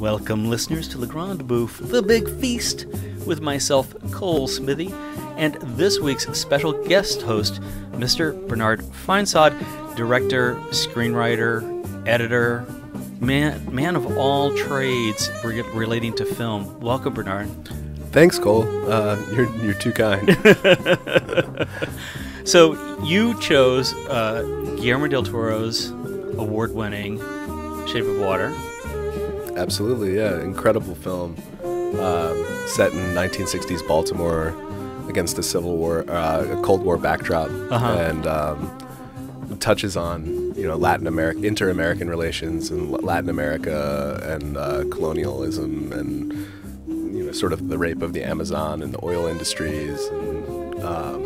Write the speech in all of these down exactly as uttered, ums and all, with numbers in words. Welcome, listeners, to La Grande Bouffe, The Big Feast, with myself, Cole Smithy, and this week's special guest host, Mister Bernard Feinsod, director, screenwriter, editor, man, man of all trades re- relating to film. Welcome, Bernard. Thanks, Cole. Uh, you're you're too kind. So you chose uh, Guillermo del Toro's award-winning Shape of Water. Absolutely, yeah, incredible film, uh, set in nineteen sixties Baltimore against a Civil War, uh, a Cold War backdrop, uh-huh. and um, touches on you know Latin America, inter-American relations, and Latin America, and uh, colonialism, and you know sort of the rape of the Amazon and the oil industries, and um,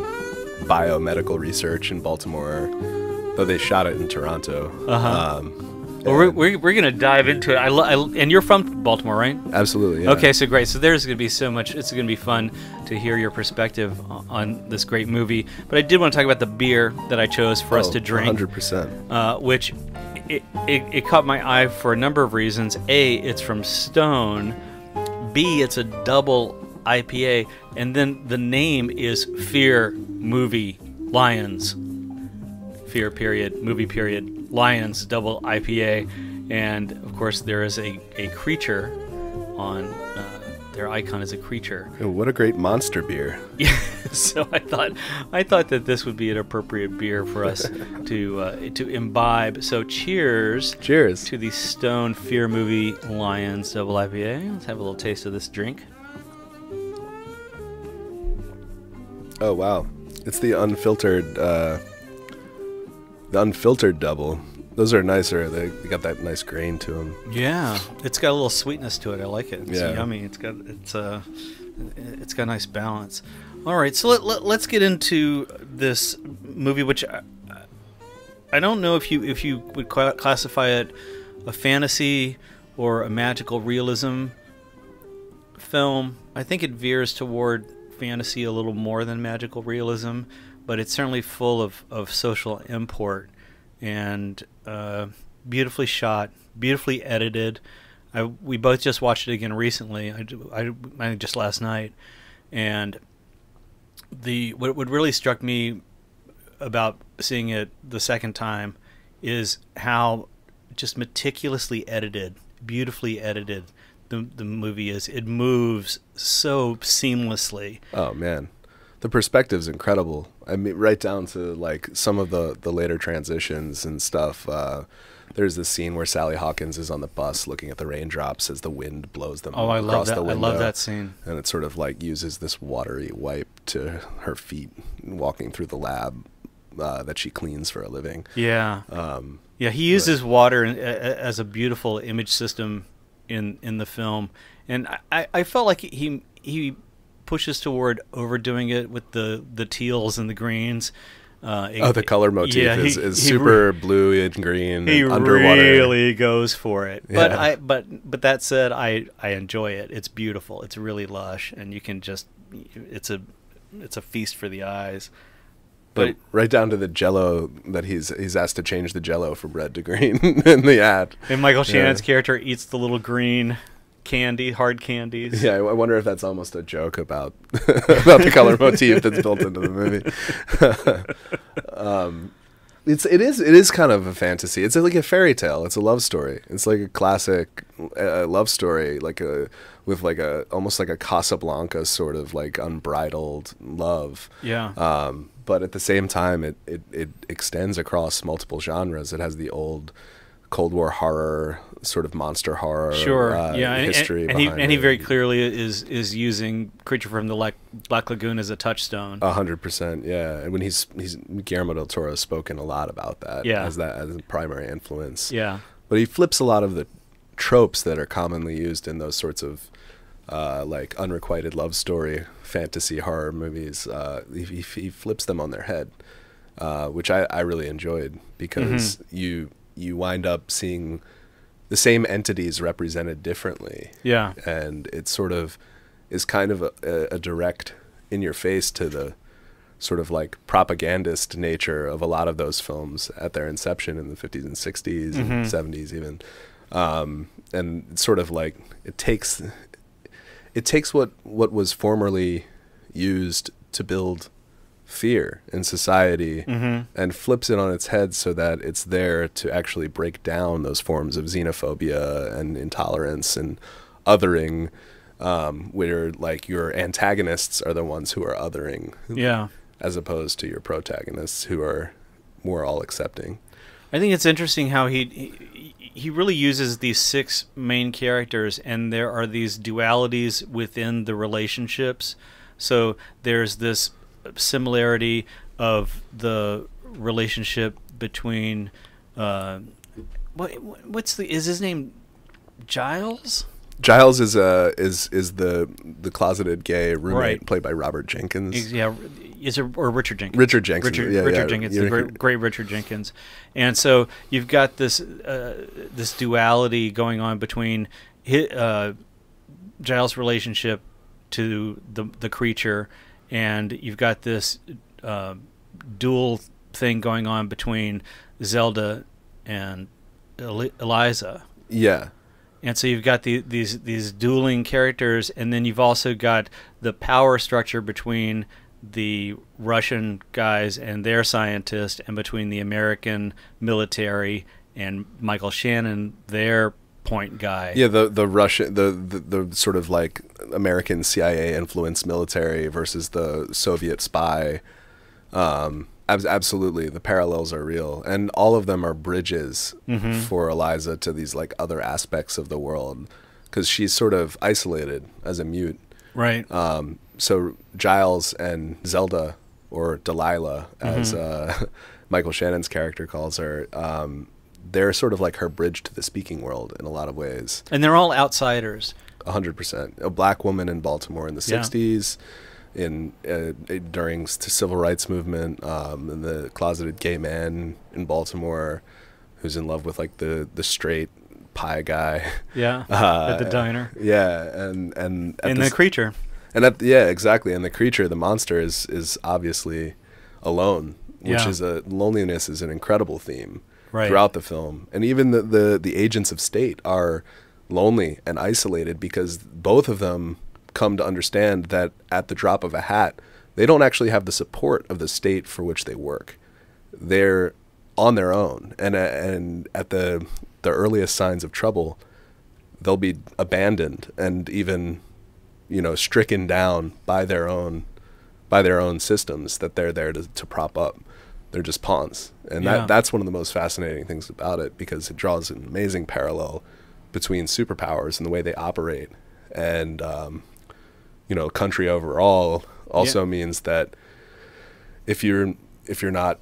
biomedical research in Baltimore, though they shot it in Toronto. Uh-huh. Um, Well, we're we're, we're going to dive into it. I, lo- I and you're from Baltimore, right? Absolutely. Yeah. Okay, so great. So there's going to be so much. It's going to be fun to hear your perspective on, on this great movie. But I did want to talk about the beer that I chose for oh, us to drink. one hundred percent. Uh, which it, it, it caught my eye for a number of reasons. A, it's from Stone. B, it's a double I P A. And then the name is Fear Movie Lions. Fear period, movie period. Lions double I P A, and of course there is a, a creature on uh, their icon is a creature. Oh, what a great monster beer. Yeah, so I thought I thought that this would be an appropriate beer for us to uh, to imbibe. So cheers. Cheers to the Stone Fear Movie Lions double I P A. Let's have a little taste of this drink. Oh wow. It's the unfiltered uh The unfiltered double. Those are nicer. They, they got that nice grain to them. Yeah, it's got a little sweetness to it. I like it. It's yeah. yummy. It's got it's uh, it's got a nice balance. All right, so let, let let's get into this movie, which I, I don't know if you if you would classify it a fantasy or a magical realism film. I think it veers toward fantasy a little more than magical realism. But it's certainly full of, of social import and uh, beautifully shot, beautifully edited. I, we both just watched it again recently, I, I, I just last night. And the what, what really struck me about seeing it the second time is how just meticulously edited, beautifully edited the, the movie is. It moves so seamlessly. Oh, man. The perspective's incredible. I mean, right down to like some of the the later transitions and stuff. Uh, there's this scene where Sally Hawkins is on the bus looking at the raindrops as the wind blows them. Oh, I love that! I love that scene. And it sort of like uses this watery wipe to her feet, walking through the lab uh, that she cleans for a living. Yeah. Um, yeah, he uses but, water in, a, as a beautiful image system in in the film, and I I felt like he he. pushes toward overdoing it with the the teals and the greens. Uh, it, oh, the color motif yeah, he, is, is super re- blue and green. He and underwater. really goes for it. Yeah. But I but but that said, I I enjoy it. It's beautiful. It's really lush, and you can just it's a it's a feast for the eyes. But, but right down to the Jello that he's he's asked to change the Jello from red to green in the ad. And Michael Shannon's yeah. character eats the little green. Candy, hard candies. Yeah, I wonder if that's almost a joke about about the color motif that's built into the movie. um, it's it is it is kind of a fantasy. It's like a fairy tale. It's a love story. It's like a classic uh, love story, like a with like a almost like a Casablanca sort of like unbridled love. Yeah. Um, but at the same time, it it it extends across multiple genres. It has the old Cold War horror, sort of monster horror sure. uh, yeah. and, history and, and, he, and he very clearly is is using Creature from the La- Black Lagoon as a touchstone. A hundred percent, yeah. And when he's he's Guillermo del Toro has spoken a lot about that yeah. as that as a primary influence. Yeah. But he flips a lot of the tropes that are commonly used in those sorts of uh, like unrequited love story, fantasy horror movies. Uh, he, he, he flips them on their head, uh, which I, I really enjoyed because mm-hmm. you you wind up seeing the same entities represented differently. Yeah. And it sort of is kind of a, a direct in your face to the sort of like propagandist nature of a lot of those films at their inception in the fifties and sixties mm-hmm. and seventies even. um, and sort of like it takes it takes what what was formerly used to build fear in society, mm-hmm. and flips it on its head so that it's there to actually break down those forms of xenophobia and intolerance and othering, um, where like your antagonists are the ones who are othering, yeah, as opposed to your protagonists who are more all accepting. I think it's interesting how he he, he really uses these six main characters, and there are these dualities within the relationships. So there's this similarity of the relationship between uh, what what's the is his name Giles? Giles is a uh, is is the the closeted gay roommate, right, played by Robert Jenkins. Yeah, is it, or Richard Jenkins? Richard Jenkins. Richard, yeah, Richard yeah, Jenkins, yeah. The great, great Richard Jenkins. And so you've got this uh, this duality going on between his, uh, Giles' relationship to the the creature. And you've got this uh, dual thing going on between Zelda and Eli Eliza. Yeah. And so you've got the, these these dueling characters, and then you've also got the power structure between the Russian guys and their scientist, and between the American military and Michael Shannon, their point guy. Yeah, the the Russian the, the the sort of like American C I A influenced military versus the Soviet spy. Um, ab absolutely, the parallels are real, and all of them are bridges, mm-hmm. for Eliza to these like other aspects of the world, because she's sort of isolated as a mute, right? Um, so Giles and Zelda, or Delilah, as mm-hmm. uh, Michael Shannon's character calls her. Um, they're sort of like her bridge to the speaking world in a lot of ways. And they're all outsiders. A hundred percent. A black woman in Baltimore in the yeah. sixties, in uh, during the civil rights movement, um, and the closeted gay man in Baltimore who's in love with like the, the straight pie guy. Yeah. Uh, at the diner. Yeah. And, and, and the, the creature. And at the, yeah, exactly. And the creature, the monster, is, is obviously alone, which yeah. is a loneliness is an incredible theme. Right. Throughout the film. And even the, the, the agents of state are lonely and isolated, because both of them come to understand that at the drop of a hat, they don't actually have the support of the state for which they work. They're on their own. And, and at the, the earliest signs of trouble, they'll be abandoned and even, you know, stricken down by their own, by their own systems that they're there to, to prop up. They're just pawns. And yeah. that, that's one of the most fascinating things about it, because it draws an amazing parallel between superpowers and the way they operate. And, um, you know, country overall also yeah. means that if you're, if you're not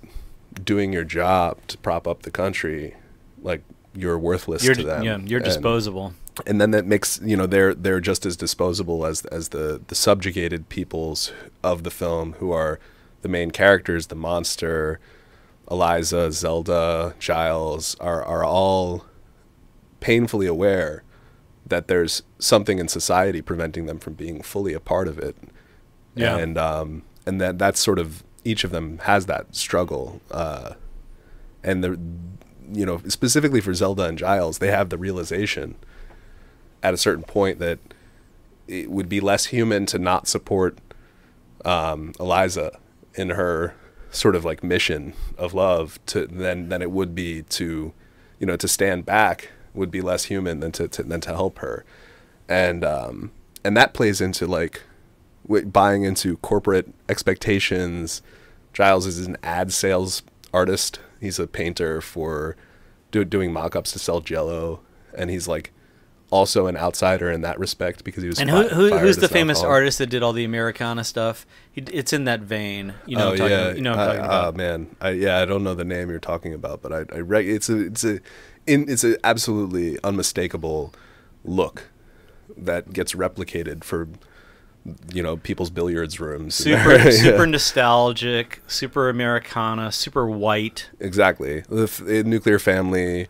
doing your job to prop up the country, like you're worthless you're to them. Yeah, you're and, disposable. And then that makes, you know, they're, they're just as disposable as, as the, the subjugated peoples of the film, who are the main characters, the monster, Eliza, Zelda, Giles, are, are all painfully aware that there's something in society preventing them from being fully a part of it. Yeah. And, um, and that, that's sort of, each of them has that struggle. Uh, and, the, you know, specifically for Zelda and Giles, they have the realization at a certain point that it would be less human to not support um, Eliza in her sort of like mission of love to then than it would be to, you know, to stand back would be less human than to, to than to help her. And, um, and that plays into like w buying into corporate expectations. Giles is an ad sales artist. He's a painter for do, doing mock-ups to sell Jell-O. And he's like also an outsider in that respect, because he was. And who, who, who's the famous artist that did all the Americana stuff? He, it's in that vein, you know. Oh, I'm talking, yeah, you know what I'm talking I, about. Oh man, I, yeah, I don't know the name you're talking about, but I, I reg it's a, it's a, in, it's an absolutely unmistakable look that gets replicated for, you know, people's billiards rooms. Super, yeah. super nostalgic, super Americana, super white. Exactly, the, the nuclear family.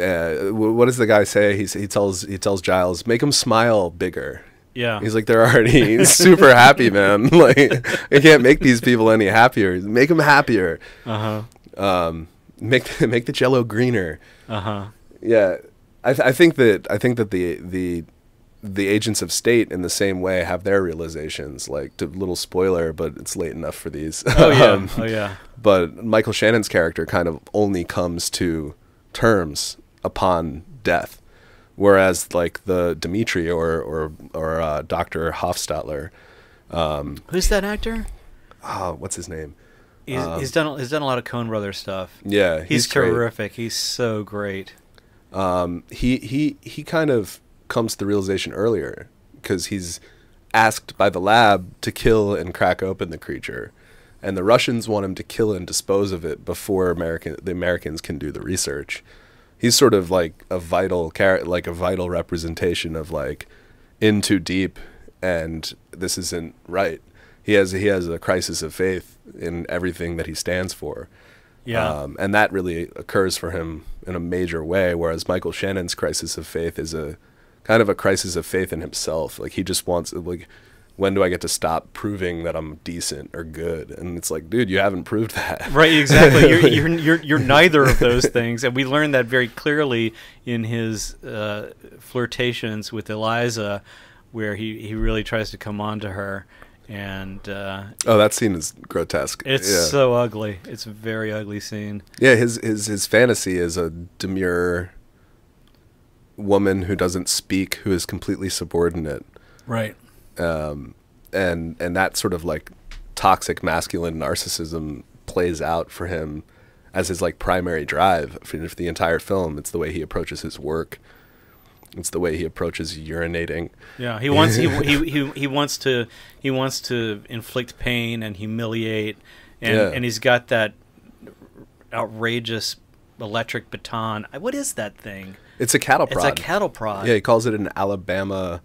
Uh, what does the guy say? He's, he tells he tells Giles, make him smile bigger. Yeah, he's like, they're already super happy, man. Like, I can't make these people any happier. Make them happier. Uh huh. Um, make make the Jell-O greener. Uh huh. Yeah, I I, th I think that I think that the the the agents of state in the same way have their realizations. Like, to little spoiler, but it's late enough for these. Oh yeah, um, oh yeah. But Michael Shannon's character kind of only comes to terms upon death, whereas like the Dimitri or or or uh, Doctor Hoffstetler. Um, Who's that actor? Oh, what's his name? He's, um, he's done he's done a lot of Coen Brothers stuff. Yeah, he's, he's terrific. He's so great. Um, he he he kind of comes to the realization earlier because he's asked by the lab to kill and crack open the creature, and the Russians want him to kill and dispose of it before American the Americans can do the research. He's sort of like a vital char- like a vital representation of like in too deep, and this isn't right. He has he has a crisis of faith in everything that he stands for, yeah, um, and that really occurs for him in a major way. Whereas Michael Shannon's crisis of faith is a kind of a crisis of faith in himself. Like he just wants, like, when do I get to stop proving that I'm decent or good? And it's like, dude, you haven't proved that. Right, exactly. You're you're, you're you're neither of those things, and we learned that very clearly in his uh, flirtations with Eliza, where he he really tries to come on to her. And uh oh, that scene is grotesque. It's yeah. so ugly. It's a very ugly scene. Yeah, his his his fantasy is a demure woman who doesn't speak, who is completely subordinate. Right. Um and and that sort of like toxic masculine narcissism plays out for him as his like primary drive for the entire film. It's the way he approaches his work. It's the way he approaches urinating. Yeah, he wants he, he he he wants to he wants to inflict pain and humiliate, and yeah. and he's got that outrageous electric baton. What is that thing? It's a cattle prod. It's a cattle prod. Yeah, he calls it an Alabama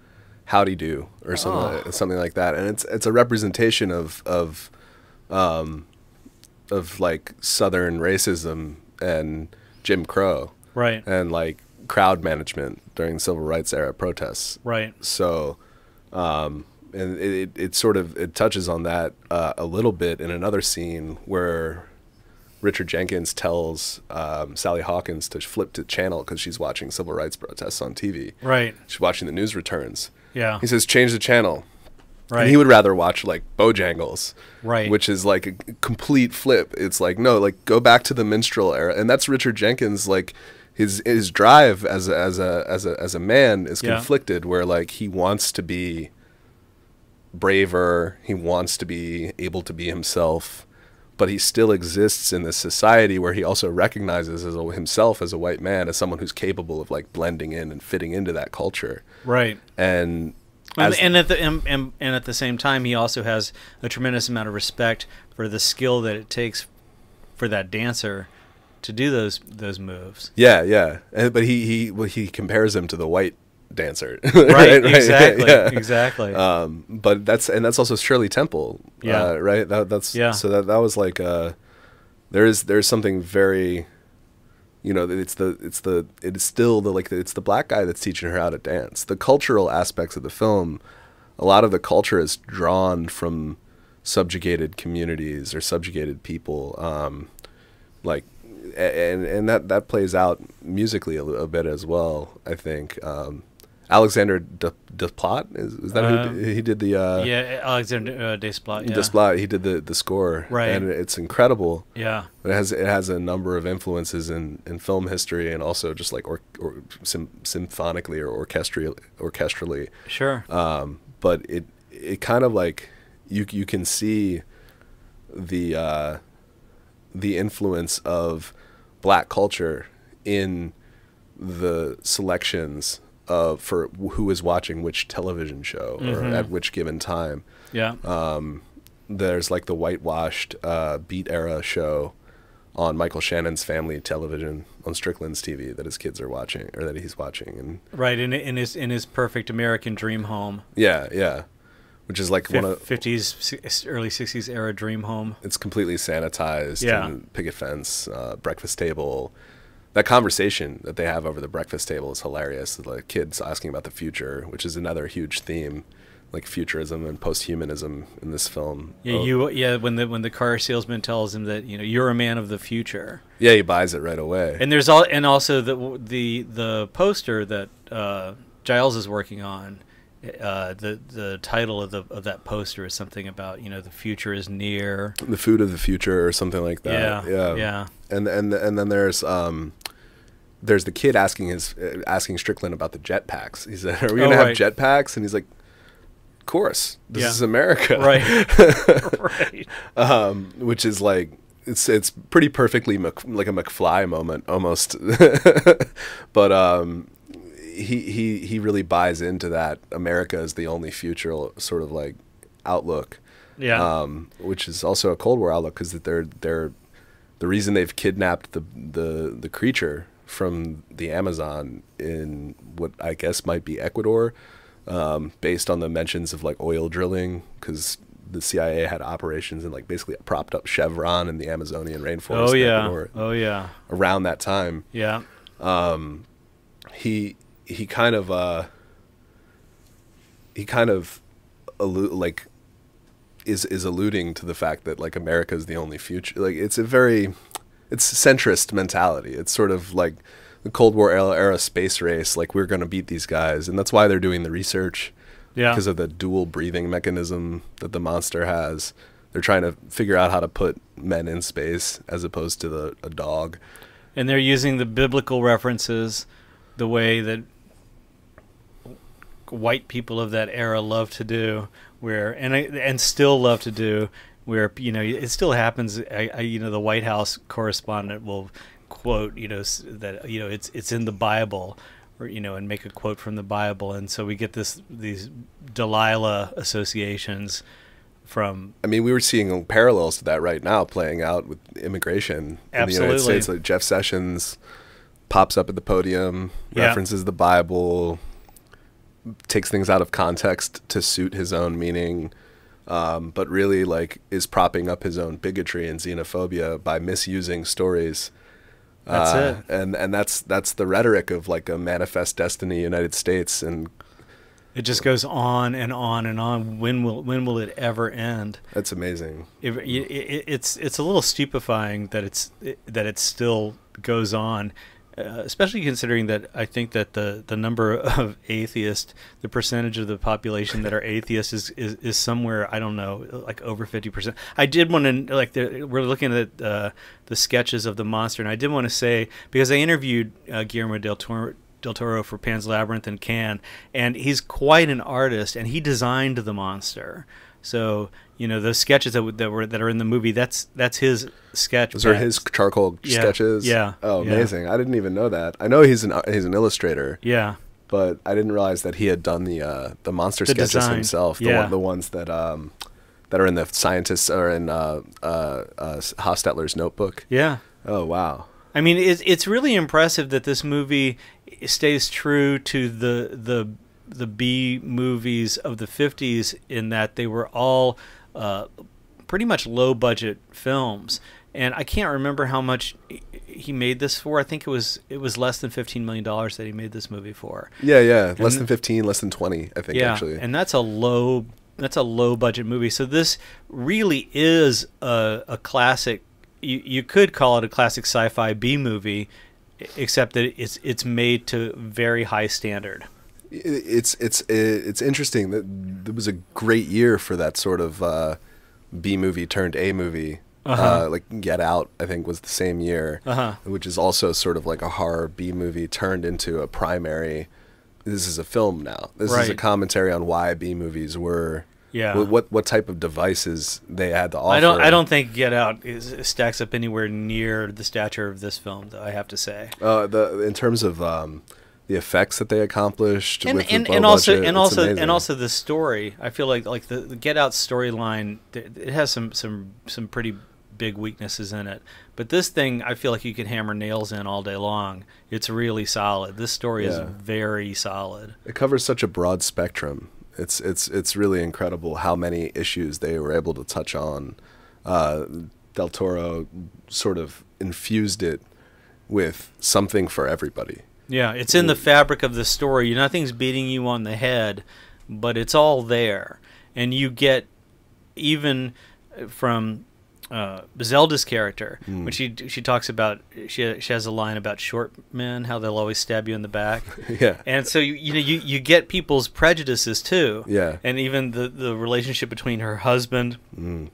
howdy do or something oh. like, something like that, and it's it's a representation of of um of like Southern racism and Jim Crow, right, and like crowd management during civil rights era protests, right? So um and it, it, it sort of it touches on that uh, a little bit in another scene where Richard Jenkins tells um, Sally Hawkins to flip to channel because she's watching civil rights protests on T V, right? She's watching the news returns. Yeah, he says change the channel, right? And he would rather watch like Bojangles, right, which is like a complete flip. It's like, no, like go back to the minstrel era. And that's Richard Jenkins, like His his drive as a, as a as a as a man is yeah. conflicted, where like he wants to be braver, he wants to be able to be himself, but he still exists in this society where he also recognizes as a, himself as a white man as someone who's capable of like blending in and fitting into that culture, right? And and and at the and, and, and at the same time, he also has a tremendous amount of respect for the skill that it takes for that dancer to do those those moves. Yeah, yeah. And, but he he well, he compares him to the white dancer. Right, right, exactly. Yeah, yeah. Exactly. Um but that's and that's also Shirley Temple. Yeah. Uh, right? That that's yeah. so that that was like uh there is there's something very, you know, it's the it's the it's still the like the, it's the black guy that's teaching her how to dance. The cultural aspects of the film, a lot of the culture is drawn from subjugated communities or subjugated people, um like And and that that plays out musically a, a bit as well, I think. Um, Alexander Desplat is, is that um, who he did the uh, yeah Alexander uh, Desplat yeah. Desplat he did the the score, right, and it's incredible. Yeah, it has it has a number of influences in in film history and also just like or, or sym symphonically or orchestral orchestrally. Sure. Um, but it it kind of like you you can see the. Uh, the influence of black culture in the selections of for who is watching which television show mm-hmm. or at which given time. Yeah. Um, there's like the whitewashed uh, beat era show on Michael Shannon's family television on Strickland's T V that his kids are watching or that he's watching. And right. In, in his, in his perfect American dream home. Yeah. Yeah. Which is like one of fifties, early sixties era dream home. It's completely sanitized. Yeah, and picket fence, uh, breakfast table. That conversation that they have over the breakfast table is hilarious. The like, kids asking about the future, which is another huge theme like futurism and post-humanism in this film. Yeah, oh. you yeah when the when the car salesman tells him that, you know, you're a man of the future. Yeah, he buys it right away. And there's all and also the the the poster that uh, Giles is working on. Uh, the the title of the of that poster is something about, you know, the future is near. The food of the future or something like that. Yeah, yeah. yeah. And and and then there's um, there's the kid asking his asking Strickland about the jetpacks. He said, "Are we gonna oh, right. have jetpacks?" And he's like, "Of course, this yeah. is America." Right. right. Um, which is like. It's it's pretty perfectly Mc, like a McFly moment almost, but um, he he he really buys into that America is the only future sort of like outlook, yeah. Um, which is also a Cold War outlook, because that they're they're the reason they've kidnapped the the the creature from the Amazon in what I guess might be Ecuador, um, based on the mentions of like oil drilling, because. The C I A had operations and like basically propped up Chevron in the Amazonian rainforest. Oh yeah, Ecuador, oh yeah. Around that time, yeah. Um, he he kind of uh, he kind of allu like is is alluding to the fact that like America is the only future. Like it's a very it's centrist mentality. It's sort of like the Cold War era, era space race. Like we're going to beat these guys, and that's why they're doing the research. Yeah. Because of the dual breathing mechanism that the monster has. They're trying to figure out how to put men in space as opposed to the, a dog. And they're using the biblical references the way that white people of that era love to do, where and and still love to do, where, you know, it still happens. I, I you know, the White House correspondent will quote, you know, that, you know, it's it's in the Bible. Or, you know, and make a quote from the Bible, and so we get this these Delilah associations from. I mean, we were seeing parallels to that right now playing out with immigration Absolutely. in the United States. Like Jeff Sessions pops up at the podium, yeah. references the Bible, takes things out of context to suit his own meaning, um, but really like is propping up his own bigotry and xenophobia by misusing stories. That's uh, it, and and that's that's the rhetoric of like a manifest destiny United States, and it just goes on and on and on. When will when will it ever end? That's amazing. It, it, it's it's a little stupefying that it's it, that it still goes on, uh, especially considering that I think that the the number of atheists, the percentage of the population that are atheists is is, is somewhere, I don't know, like over fifty percent. I did want to like the, we're looking at. Uh, the sketches of the monster, and I did want to say, because I interviewed uh, Guillermo del Toro, del Toro for Pan's Labyrinth and Cannes, and he's quite an artist, and he designed the monster. So, you know, those sketches that, w that were that are in the movie, that's that's his sketch. Those are his charcoal yeah. sketches. Yeah. Oh, amazing! Yeah. I didn't even know that. I know he's an he's an illustrator. Yeah. But I didn't realize that he had done the uh, the monster the sketches design. himself. The yeah. one, the ones that. Um, That are in the scientists or in uh, uh, uh, Hoffstetler's notebook. Yeah. Oh wow. I mean, it's it's really impressive that this movie stays true to the the the B movies of the fifties, in that they were all uh, pretty much low budget films. And I can't remember how much he made this for. I think it was it was less than fifteen million dollars that he made this movie for. Yeah, yeah, less and, than fifteen, less than twenty, I think. Yeah, actually. And that's a low. That's a low-budget movie. So this really is a, a classic. You, you could call it a classic sci-fi B movie, except that it's it's made to very high standard. It's it's it's interesting that it was a great year for that sort of uh, B movie turned A movie. Uh-huh. Uh, like Get Out, I think, was the same year, uh-huh. which is also sort of like a horror B movie turned into a primary. This is a film now. This right. is a commentary on why B movies were, yeah. what what type of devices they had to offer. I don't I don't think Get Out is, stacks up anywhere near the stature of this film, though, I have to say. Uh, the in terms of um, the effects that they accomplished, and with and, the and also budget, and also amazing. and also the story. I feel like like the, the Get Out storyline, it has some some some pretty big weaknesses in it, but this thing I feel like you could hammer nails in all day long. It's really solid. This story yeah. is very solid. It covers such a broad spectrum. It's it's it's really incredible how many issues they were able to touch on. Uh, Del Toro sort of infused it with something for everybody. Yeah, it's in the fabric of the story. Nothing's beating you on the head but it's all there. And you get even from uh, Zelda's character, mm. when she she talks about, she she has a line about short men, how they'll always stab you in the back. Yeah. And so you you know you you get people's prejudices too. Yeah. And even the the relationship between her husband, mm.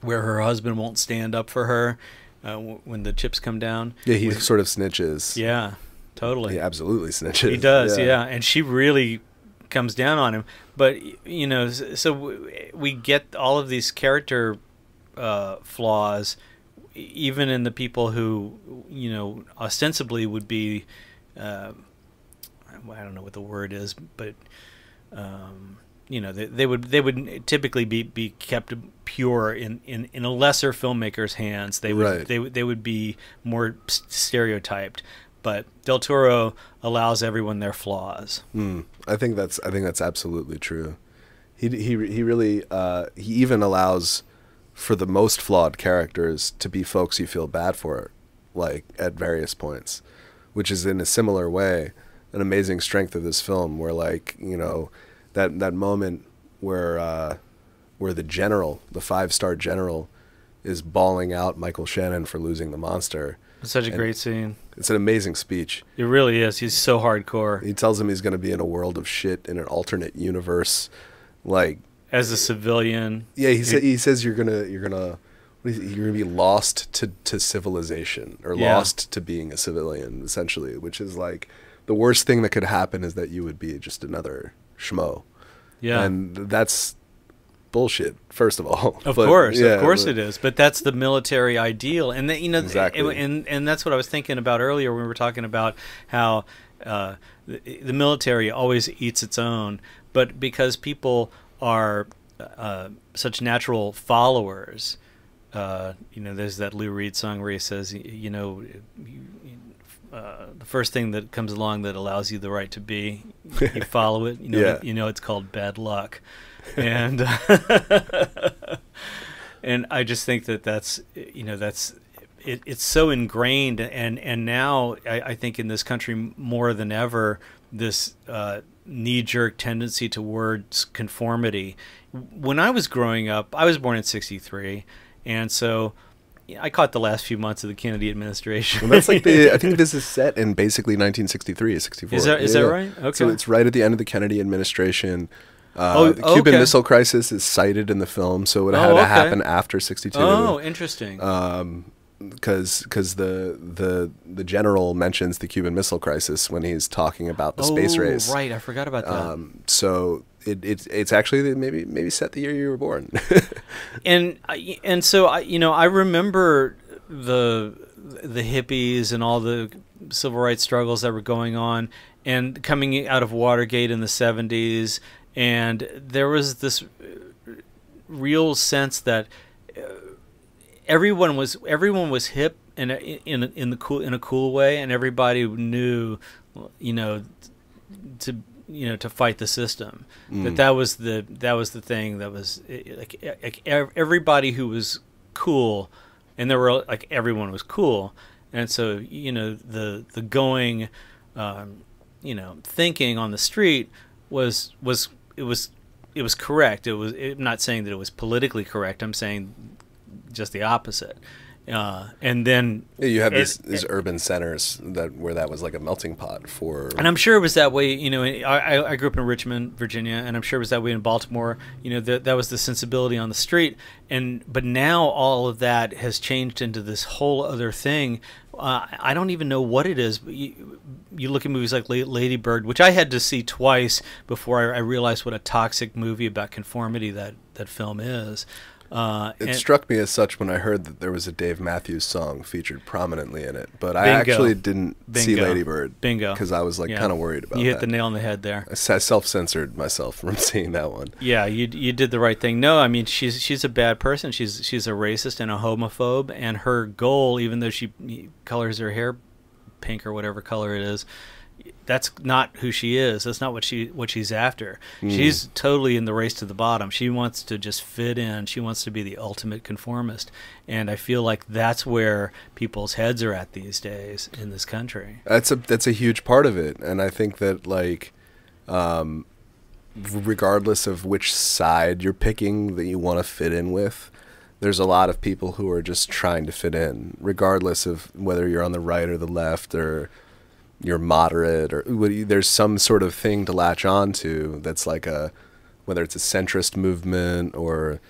where her husband won't stand up for her uh, w when the chips come down. Yeah, he with, sort of snitches. Yeah, totally. He absolutely snitches. He does. Yeah, yeah. And she really comes down on him. But, you know, so we get all of these character uh, flaws, even in the people who, you know, ostensibly would be, uh, I don't know what the word is, but, um, you know, they, they would they would typically be, be kept pure in, in, in a lesser filmmaker's hands. They would, right. they, they would be more stereotyped. But Del Toro allows everyone their flaws. Mm, I think that's I think that's absolutely true. He he he really uh, he even allows for the most flawed characters to be folks you feel bad for, like at various points, which is in a similar way an amazing strength of this film. Where like you know that that moment where uh, where the general, the five star general, is bawling out Michael Shannon for losing the monster. It's such a and great scene. It's an amazing speech. It really is. He's so hardcore. He tells him he's going to be in a world of shit in an alternate universe, like as a civilian. Yeah, he says he says you're gonna you're gonna what is it, you're gonna be lost to to civilization or yeah. lost to being a civilian essentially, which is like the worst thing that could happen is that you would be just another schmo. Yeah, and that's bullshit, first of all. Of but, course, yeah, of course but, it is. But that's the military ideal, and that you know, exactly. and and that's what I was thinking about earlier when we were talking about how uh, the, the military always eats its own. But because people are uh, such natural followers, uh, you know, there's that Lou Reed song where he says, you know. You, Uh, the first thing that comes along that allows you the right to be, you follow it. You know, yeah. you know it's called bad luck, and and I just think that that's you know that's it, it's so ingrained, and and now I, I think in this country more than ever this uh, knee-jerk tendency towards conformity. When I was growing up, I was born in sixty-three, and so. I caught the last few months of the Kennedy administration. Well, that's like the, I think this is set in basically nineteen sixty-three or sixty-four. Is that, is yeah. that right? Okay. So it's right at the end of the Kennedy administration. Uh, oh, the Cuban okay. Missile Crisis is cited in the film, so it oh, had to okay. happen after sixty-two. Oh, interesting. Um, because because the the the general mentions the Cuban Missile Crisis when he's talking about the oh, space race. Right, I forgot about that. Um, so it, it it's actually maybe maybe set the year you were born. and and so I you know I remember the the hippies and all the civil rights struggles that were going on and coming out of Watergate in the seventies, and there was this real sense that. Everyone was everyone was hip and in, in in the cool in a cool way, and everybody knew, you know, to you know to fight the system. Mm. That that was the that was the thing that was like, like everybody who was cool, and there were like everyone was cool, and so you know the the going, um, you know, thinking on the street was was it was it was correct. It was I'm not saying that it was politically correct. I'm saying. Just the opposite, uh, and then yeah, you have it, these, these it, urban centers that where that was like a melting pot for. And I'm sure it was that way. You know, I, I grew up in Richmond, Virginia, and I'm sure it was that way in Baltimore. You know, that that was the sensibility on the street, and but now all of that has changed into this whole other thing. Uh, I don't even know what it is. But you, you look at movies like Lady Bird, which I had to see twice before I, I realized what a toxic movie about conformity that that film is. Uh, it struck me as such when I heard that there was a Dave Matthews song featured prominently in it, but bingo. I actually didn't bingo. see Lady Bird, bingo, because I was like yeah. kind of worried about. You hit that. the nail on the head there. I self-censored myself from seeing that one. Yeah, you you did the right thing. No, I mean she's she's a bad person. She's she's a racist and a homophobe, and her goal, even though she colors her hair pink or whatever color it is. That's not who she is. That's not what she what she's after. Mm. She's totally in the race to the bottom. She wants to just fit in. She wants to be the ultimate conformist. And I feel like that's where people's heads are at these days in this country. That's a that's a huge part of it. And I think that like um, regardless of which side you're picking that you want to fit in with, there's a lot of people who are just trying to fit in, regardless of whether you're on the right or the left or you're moderate, or there's some sort of thing to latch on to that's like a, whether it's a centrist movement or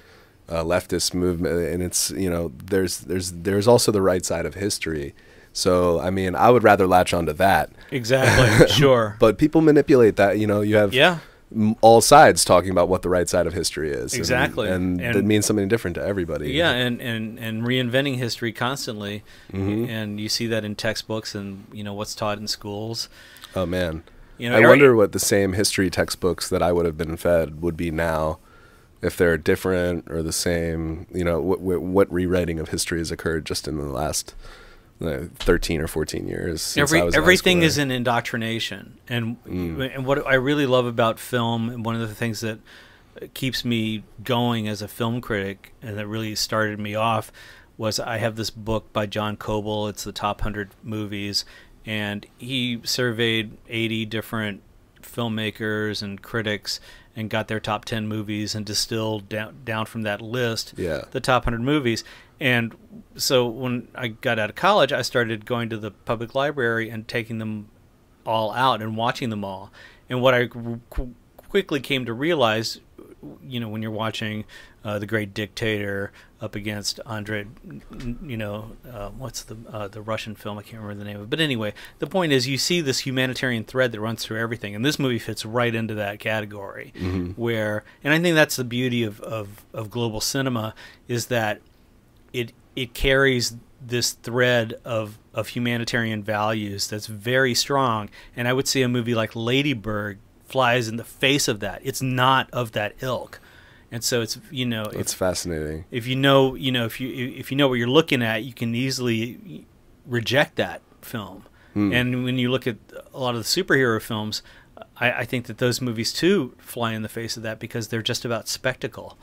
a leftist movement. And it's, you know, there's, there's, there's also the right side of history. So, I mean, I would rather latch onto that. Exactly. Sure. But people manipulate that, you know, you have yeah. all sides talking about what the right side of history is. Exactly. And, and, and it means something different to everybody. Yeah. And, and, and reinventing history constantly. Mm-hmm. And you see that in textbooks and, you know, what's taught in schools. Oh man. You know, I wonder what the same history textbooks that I would have been fed would be now, if they're different or the same. You know, what, what rewriting of history has occurred just in the last uh, thirteen or fourteen years since Every, I was everything is an indoctrination. And, mm. and what I really love about film, and one of the things that keeps me going as a film critic and that really started me off, was I have this book by John Koble. It's the top one hundred movies. And he surveyed eighty different filmmakers and critics and got their top ten movies and distilled down, down from that list yeah. the top one hundred movies. And so when I got out of college, I started going to the public library and taking them all out and watching them all. And what I qu quickly came to realize, you know, when you're watching uh, The Great Dictator up against Andre, you know, uh, what's the uh, the Russian film? I can't remember the name of it. But anyway, the point is you see this humanitarian thread that runs through everything. And this movie fits right into that category. Mm-hmm. Where, and I think that's the beauty of, of, of global cinema, is that it it carries this thread of, of humanitarian values that's very strong. And I would see a movie like Lady Bird flies in the face of that. It's not of that ilk, and so it's, you know, it's fascinating. If you know, you know, if you if you know what you're looking at, you can easily reject that film. Mm. And when you look at a lot of the superhero films, I, I think that those movies too fly in the face of that, because they're just about spectacle,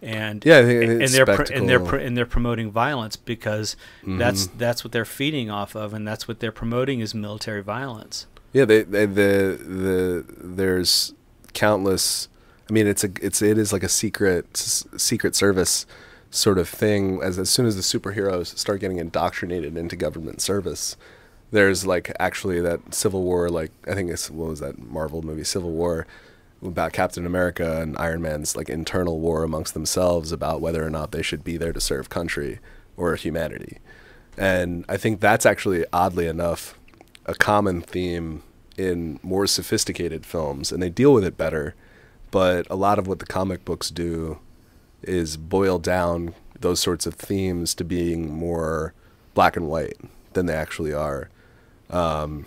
and yeah, I think and, it's and, they're spectacle. and they're and they're and they're promoting violence, because mm-hmm. that's that's what they're feeding off of, and that's what they're promoting is military violence. Yeah, they, they, the the there's countless. I mean, it's a it's it is like a secret secret service sort of thing. As as soon as the superheroes start getting indoctrinated into government service, there's like actually that Civil War. Like I think it's, what was that Marvel movie Civil War, about Captain America and Iron Man's like internal war amongst themselves about whether or not they should be there to serve country or humanity. And I think that's actually, oddly enough, a common theme in more sophisticated films, and they deal with it better. But a lot of what the comic books do is boil down those sorts of themes to being more black and white than they actually are. Um,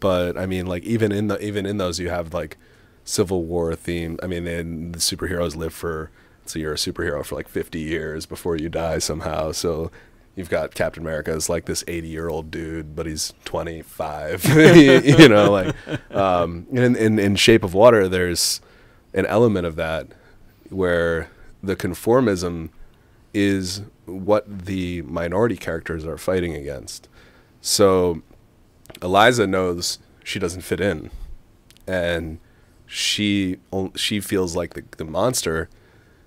but I mean, like even in the even in those, you have like Civil War theme. I mean, and the superheroes live for, so you're a superhero for like fifty years before you die somehow. So you've got Captain America as like this eighty-year-old dude, but he's twenty-five. You know, like um, in, in in Shape of Water, there's an element of that where the conformism is what the minority characters are fighting against. So Eliza knows she doesn't fit in, and she she feels like the, the monster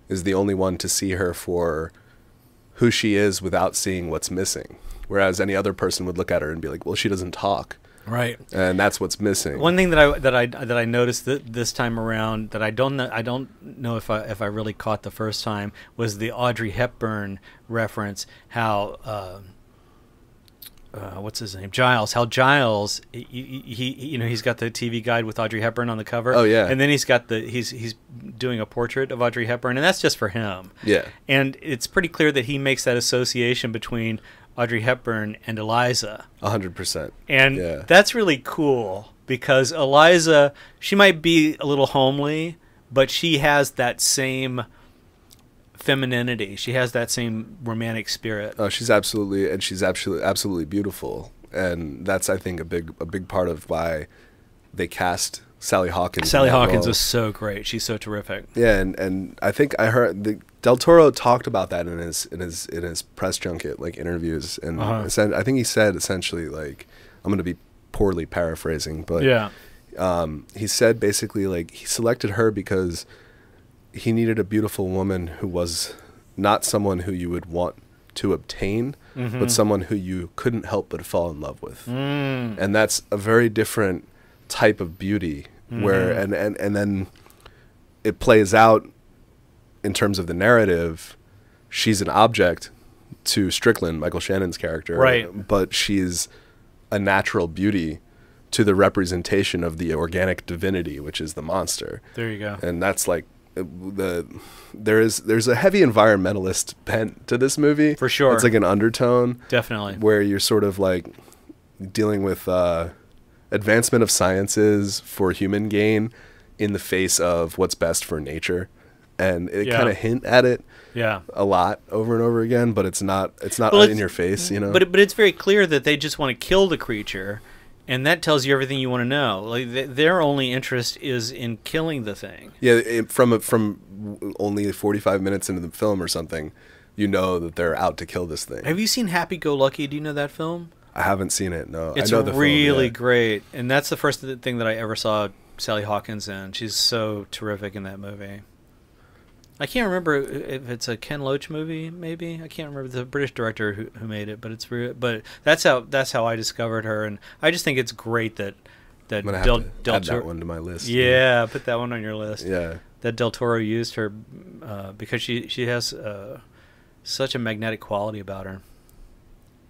is the only one to see her for who she is without seeing what's missing. Whereas any other person would look at her and be like, well, she doesn't talk. Right. And that's what's missing. One thing that I that I that I noticed th this time around that I don't know, I don't know if I if I really caught the first time, was the Audrey Hepburn reference, how uh, uh, what's his name? Giles, how Giles he, he you know, he's got the T V guide with Audrey Hepburn on the cover. Oh yeah. And then he's got the he's he's doing a portrait of Audrey Hepburn, and that's just for him. Yeah. And it's pretty clear that he makes that association between Audrey Hepburn and Eliza. A hundred percent. And yeah. that's really cool, because Eliza, she might be a little homely, but she has that same femininity. She has that same romantic spirit. Oh, she's absolutely, and she's absolutely, absolutely beautiful. And that's, I think, a big, a big part of why they cast Sally Hawkins. Sally Hawkins was so great. She's so terrific. Yeah, and and I think I heard the, Del Toro talked about that in his in his in his press junket, like interviews, and uh-huh. I think he said essentially, like, I'm going to be poorly paraphrasing, but yeah, um, he said basically like he selected her because he needed a beautiful woman who was not someone who you would want to obtain, mm-hmm. but someone who you couldn't help but fall in love with. Mm. And that's a very different type of beauty mm-hmm. where, and, and, and then it plays out in terms of the narrative. She's an object to Strickland, Michael Shannon's character, right? But she's a natural beauty to the representation of the organic divinity, which is the monster. There you go. And that's like, the there is there's a heavy environmentalist bent to this movie for sure. It's like an undertone, definitely, where you're sort of like dealing with uh advancement of sciences for human gain in the face of what's best for nature, and it yeah. kind of hint at it yeah a lot over and over again, but it's not it's not well, in it's, your face, you know, but but it's very clear that they just want to kill the creature. And that tells you everything you want to know. Like th their only interest is in killing the thing. Yeah, it, from a, from only forty-five minutes into the film or something, you know that they're out to kill this thing. Have you seen Happy Go Lucky? Do you know that film? I haven't seen it. No, it's I know the really film, yeah. great, and that's the first thing that I ever saw Sally Hawkins in. She's so terrific in that movie. I can't remember if it's a Ken Loach movie, maybe. I can't remember the British director who, who made it, but it's re but that's how that's how I discovered her, and I just think it's great that that Del, to Del add Toro that one to my list. Yeah, yeah, put that one on your list. Yeah, that Del Toro used her uh, because she she has uh, such a magnetic quality about her.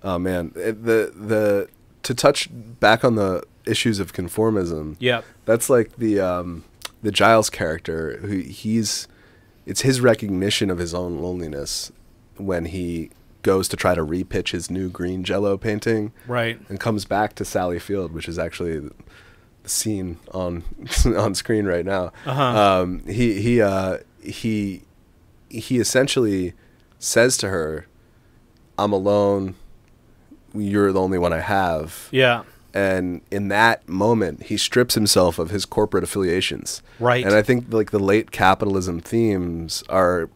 Oh man, it, the the to touch back on the issues of conformism. Yeah, that's like the um, the Giles character who he's. It's his recognition of his own loneliness when he goes to try to repitch his new green Jello painting, right? And comes back to Sally Field, which is actually the scene on on screen right now. Uh-huh. um, he he uh, he he essentially says to her, "I'm alone. You're the only one I have." Yeah. And in that moment, he strips himself of his corporate affiliations. Right. And I think like the late capitalism themes are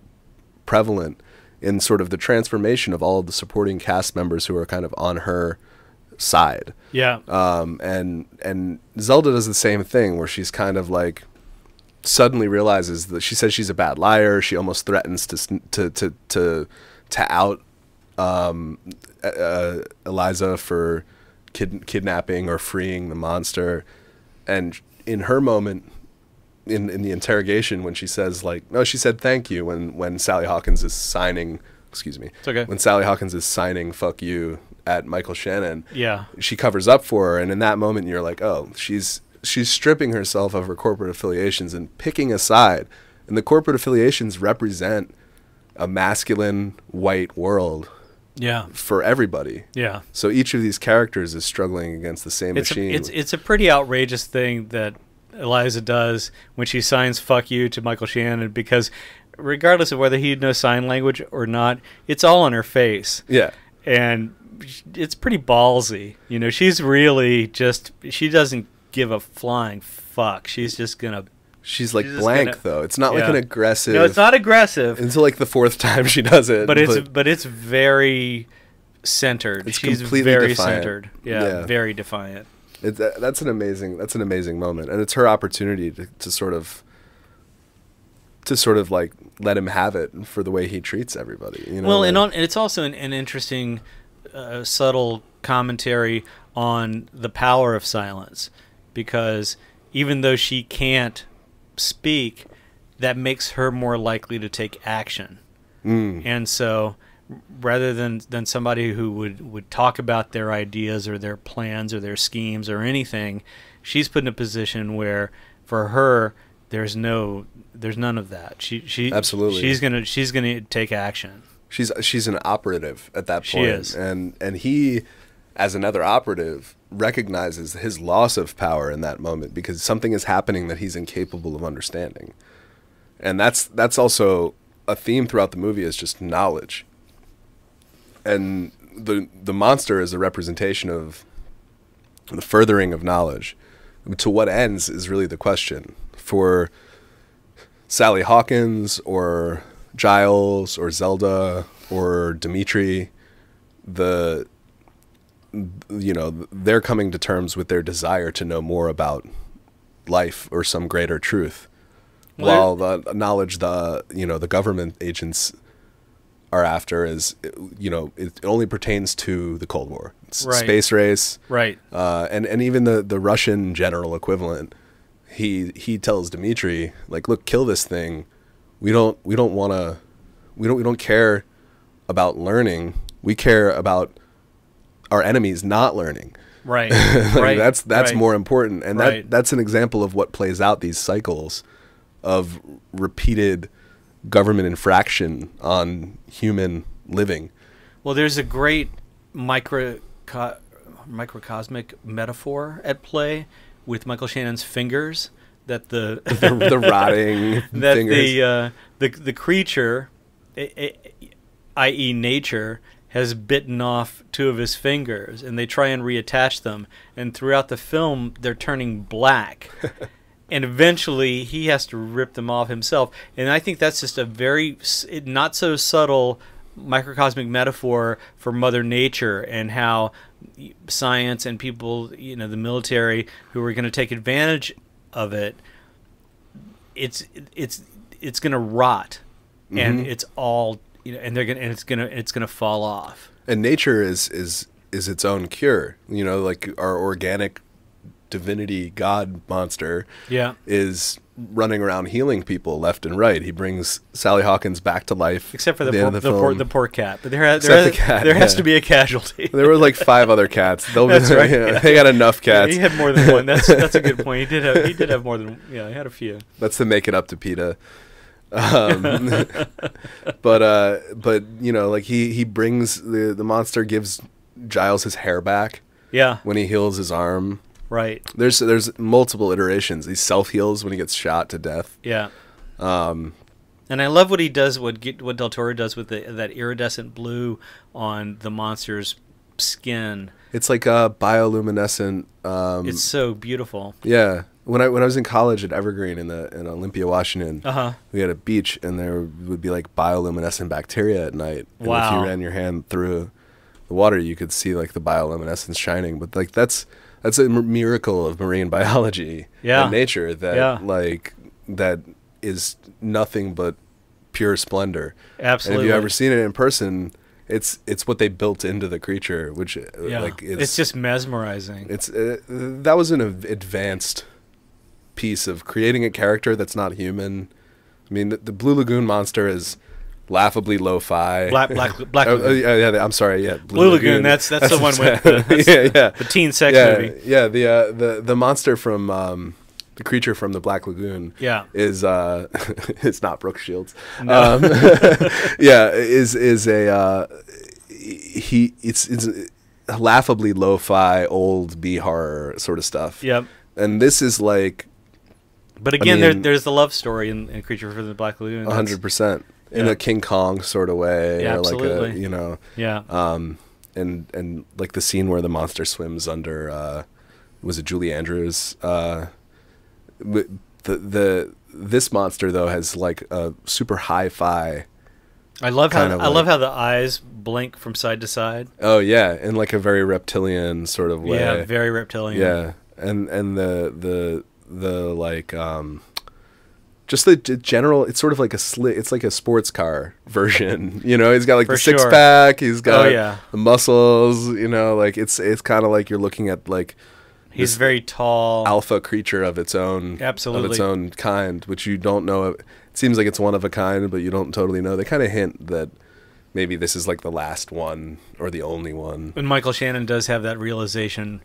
prevalent in sort of the transformation of all of the supporting cast members who are kind of on her side. Yeah. Um, and and Zelda does the same thing where she's kind of like suddenly realizes that she says she's a bad liar. She almost threatens to to to to, to out um, uh, Eliza for. Kid kidnapping or freeing the monster, and in her moment in in the interrogation when she says like no she said thank you when when Sally Hawkins is signing excuse me it's okay. when Sally Hawkins is signing fuck you at Michael Shannon, yeah, she covers up for her, and in that moment you're like, oh, she's she's stripping herself of her corporate affiliations and picking a side, and the corporate affiliations represent a masculine white world. Yeah, for everybody. Yeah. So each of these characters is struggling against the same it's machine. A, it's it's a pretty outrageous thing that Eliza does when she signs "fuck you" to Michael Shannon, because regardless of whether he knows sign language or not, it's all on her face. Yeah. And it's pretty ballsy. You know, she's really just she doesn't give a flying fuck. She's just gonna. She's like she's blank gonna, though. It's not yeah. like an aggressive. No, it's not aggressive. Until like the fourth time she does it. But it's but, but it's very centered. It's she's completely very defiant. centered. Yeah, yeah, very defiant. It, that, that's an amazing. That's an amazing moment, and it's her opportunity to, to sort of to sort of like let him have it for the way he treats everybody. You know. Well, like, and, on, and it's also an, an interesting, uh, subtle commentary on the power of silence, because even though she can't speak, that makes her more likely to take action. Mm. And so rather than than somebody who would would talk about their ideas or their plans or their schemes or anything, she's put in a position where for her there's no there's none of that. She she absolutely she's gonna she's gonna take action. She's she's an operative at that point. She is. And and he as another operative recognizes his loss of power in that moment, because something is happening that he's incapable of understanding. And that's that's also a theme throughout the movie, is just knowledge. And the the monster is a representation of the furthering of knowledge. To what ends is really the question. For Sally Hawkins or Giles or Zelda or Dimitri, the you know, they're coming to terms with their desire to know more about life or some greater truth. Well, while the knowledge the you know the government agents are after is you know it only pertains to the Cold War, right. space race, right? Uh, and and even the the Russian general equivalent, he he tells Dimitri like, look, kill this thing. We don't we don't want to we don't we don't care about learning. We care about our enemies not learning. Right, like right. That's that's right. more important, and right. that that's an example of what plays out these cycles of repeated government infraction on human living. Well, there's a great micro co microcosmic metaphor at play with Michael Shannon's fingers that the the, the rotting that fingers. the uh, the the creature, that is, nature, has bitten off two of his fingers, and they try and reattach them. And throughout the film, they're turning black. And eventually, he has to rip them off himself. And I think that's just a very not so subtle microcosmic metaphor for Mother Nature and how science and people, you know, the military, who are going to take advantage of it, it's it's it's going to rot, mm-hmm. and it's all. You know, and they're gonna, and it's gonna, it's gonna fall off. And nature is is is its own cure. You know, like our organic divinity god monster, yeah, is running around healing people left and right. He brings Sally Hawkins back to life, except for the, the, poor, the, the poor the poor cat. But there, ha there, has, the cat, there yeah. has to be a casualty. There were like five other cats. They'll that's be, right. You know, yeah. They got enough cats. Yeah, he had more than one. That's that's a good point. He did have he did have more than yeah. He had a few. That's to make it up to PETA. um, but uh, but you know, like he he brings the the monster gives Giles his hair back. Yeah, when he heals his arm. Right. There's there's multiple iterations. He self heals when he gets shot to death. Yeah. Um, and I love what he does. What what Del Toro does with the, that iridescent blue on the monster's skin. It's like a bioluminescent. Um, it's so beautiful. Yeah. When I when I was in college at Evergreen in the in Olympia, Washington, uh-huh. we had a beach, and there would be like bioluminescent bacteria at night. And wow! If you ran your hand through the water, you could see like the bioluminescence shining. But like that's that's a miracle of marine biology yeah. and nature that yeah. like that is nothing but pure splendor. Absolutely. And if you've ever seen it in person, it's it's what they built into the creature, which yeah. like is, it's just mesmerizing. It's uh, that was an advanced piece of creating a character that's not human. I mean, the, the Blue Lagoon monster is laughably lo-fi. Black, black, black. oh, oh, yeah, yeah, I'm sorry. Yeah, Blue, Blue Lagoon, Lagoon. That's that's, that's the one with the, that's yeah, yeah. the teen sex yeah, movie. Yeah, the uh, the the monster from um, the creature from the Black Lagoon. Yeah, is uh, it's not Brooke Shields. No. Um, yeah, is is a uh, he? It's it's laughably lo-fi old B horror sort of stuff. Yep. And this is like. But again, I mean, there, there's the love story in, in Creature from the Black Lagoon. One hundred percent in yeah. a King Kong sort of way, yeah, or like absolutely. a you know, yeah, um, and and like the scene where the monster swims under, uh, was it Julie Andrews? Uh, the the this monster though has like a super hi-fi. I love how I like, love how the eyes blink from side to side. Oh yeah, in like a very reptilian sort of way. Yeah, very reptilian. Yeah, and and the the. the like um just the general it's sort of like a slick it's like a sports car version, you know, he's got like For the six sure. pack, he's got oh, yeah. the muscles, you know, like it's it's kind of like you're looking at like he's very tall alpha creature of its own absolutely of its own kind, which you don't know, it seems like it's one of a kind, but you don't totally know. They kind of hint that maybe this is like the last one or the only one, and Michael Shannon does have that realization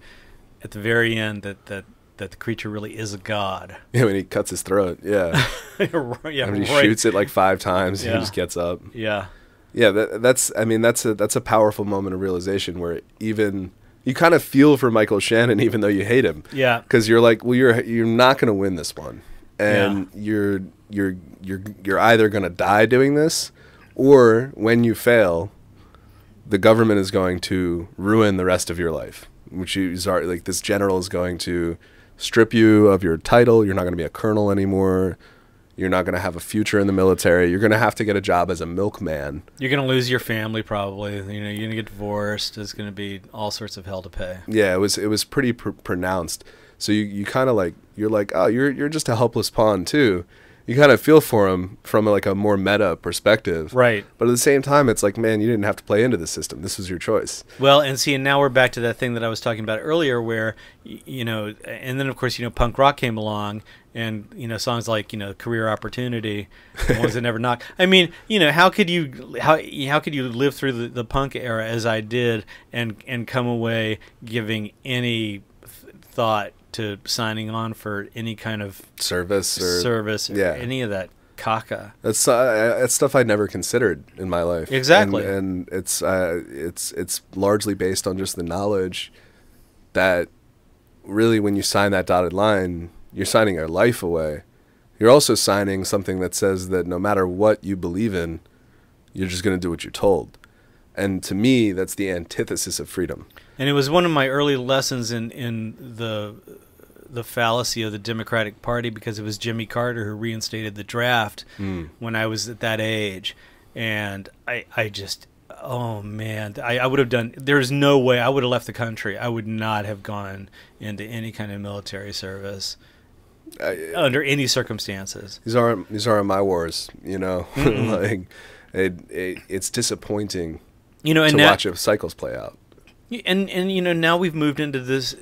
at the very end that that that the creature really is a god. Yeah, when he cuts his throat. Yeah. yeah, and he right. shoots it like five times. Yeah. And he just gets up. Yeah. Yeah, that, that's, I mean, that's a, that's a powerful moment of realization where even, you kind of feel for Michael Shannon even though you hate him. Yeah. Because you're like, well, you're, you're not going to win this one. And yeah. you're, you're, you're, you're either going to die doing this, or when you fail, the government is going to ruin the rest of your life. Which is like this general is going to strip you of your title. You're not going to be a colonel anymore. You're not going to have a future in the military. You're going to have to get a job as a milkman. You're going to lose your family probably. You know, you're going to get divorced. There's going to be all sorts of hell to pay. Yeah, it was it was pretty pr pronounced. So you, you kind of like, you're like, oh, you're, you're just a helpless pawn too. You kind of feel for him from like a more meta perspective. Right. But at the same time, it's like, man, you didn't have to play into the system. This was your choice. Well, and see, and now we're back to that thing that I was talking about earlier where, you know, and then of course, you know, punk rock came along and, you know, songs like, you know, Career Opportunity, The Ones That Never Knock. I mean, you know, how could you, how, how could you live through the, the punk era as I did and, and come away giving any th thought to signing on for any kind of service or service, or yeah. any of that caca. That's uh, that's stuff I never considered in my life. Exactly, and, and it's uh, it's it's largely based on just the knowledge that really, when you sign that dotted line, you're signing your life away. You're also signing something that says that no matter what you believe in, you're just going to do what you're told. And to me, that's the antithesis of freedom. And it was one of my early lessons in in the the fallacy of the Democratic Party, because it was Jimmy Carter who reinstated the draft mm. when I was at that age, and I I just oh man I I would have done there's no way I would have left the country. I would not have gone into any kind of military service I, under any circumstances. These aren't these aren't my wars, you know. Mm-mm. Like it, it it's disappointing. You know, and to now, watch cycles play out. And, and, you know, now we've moved into this,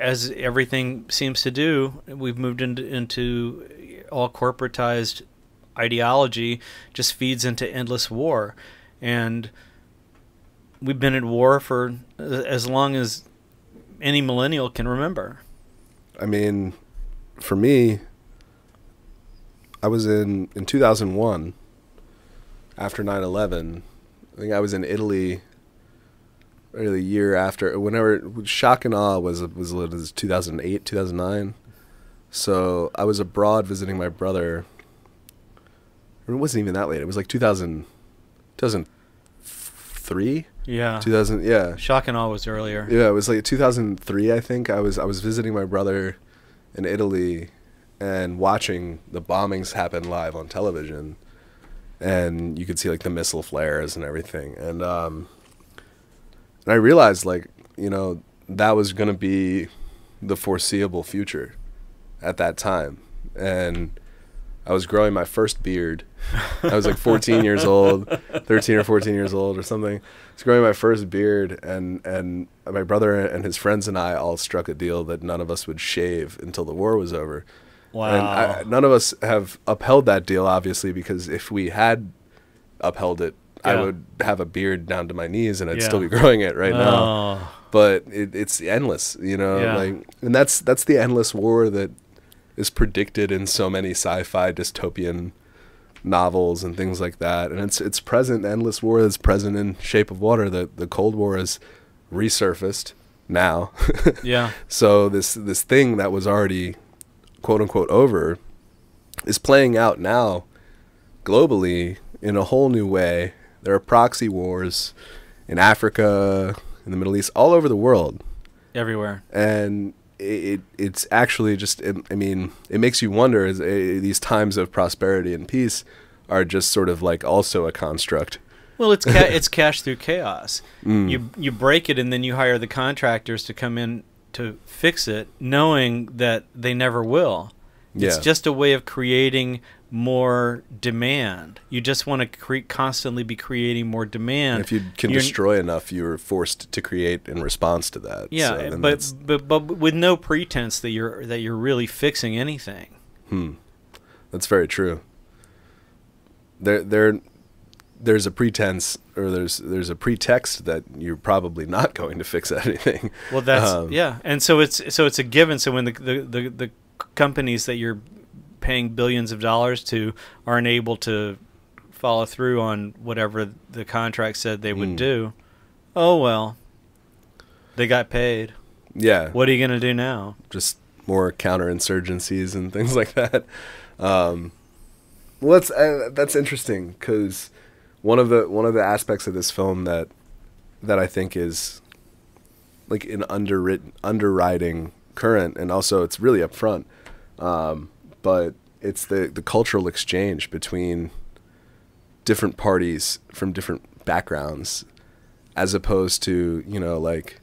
as everything seems to do, we've moved into, into all corporatized ideology just feeds into endless war. And we've been at war for as long as any millennial can remember. I mean, for me, I was in, in two thousand one, after nine eleven, I think I was in Italy or the year after, whenever Shock and Awe was, was, was two thousand eight, two thousand nine. So I was abroad visiting my brother. It wasn't even that late. It was like two thousand, two thousand three. Yeah. two thousand, yeah. Shock and Awe was earlier. Yeah, it was like two thousand three, I think. I was I was visiting my brother in Italy and watching the bombings happen live on television. And you could see like the missile flares and everything. And um And I realized, like, you know, that was going to be the foreseeable future at that time. And I was growing my first beard. I was like fourteen years old, thirteen or fourteen years old or something. I was growing my first beard, and, and my brother and his friends and I all struck a deal that none of us would shave until the war was over. Wow. And I, none of us have upheld that deal, obviously, because if we had upheld it, yeah. I would have a beard down to my knees and I'd yeah. still be growing it right oh. now. But it, it's endless, you know, yeah. like, and that's, that's the endless war that is predicted in so many sci-fi dystopian novels and things like that. And it's, it's present, the endless war that's present in Shape of Water. The, the Cold War has resurfaced now. yeah. So this, this thing that was already quote unquote over is playing out now globally in a whole new way. There are proxy wars in Africa, in the Middle East, all over the world. Everywhere. And it, it's actually just, it, I mean, it makes you wonder, is it, these times of prosperity and peace are just sort of like also a construct. Well, it's ca it's cash through chaos. Mm. You, you break it and then you hire the contractors to come in to fix it, knowing that they never will. Yeah. It's just a way of creating more demand. You just want to cre constantly be creating more demand. And if you can you're, destroy enough, you're forced to create in response to that. Yeah, so but, but but with no pretense that you're that you're really fixing anything. Hmm, that's very true. There there there's a pretense, or there's there's a pretext that you're probably not going to fix anything. Well, that's um, yeah, and so it's so it's a given. So when the the the, the companies that you're paying billions of dollars to aren't able to follow through on whatever the contract said they would mm. do. Oh, well, they got paid. Yeah. What are you going to do now? Just more counterinsurgencies and things like that. Um, well, that's, uh, that's interesting, because one of the, one of the aspects of this film that, that I think is like an underwritten underwriting current. And also it's really upfront. Um, But it's the, the cultural exchange between different parties from different backgrounds, as opposed to, you know, like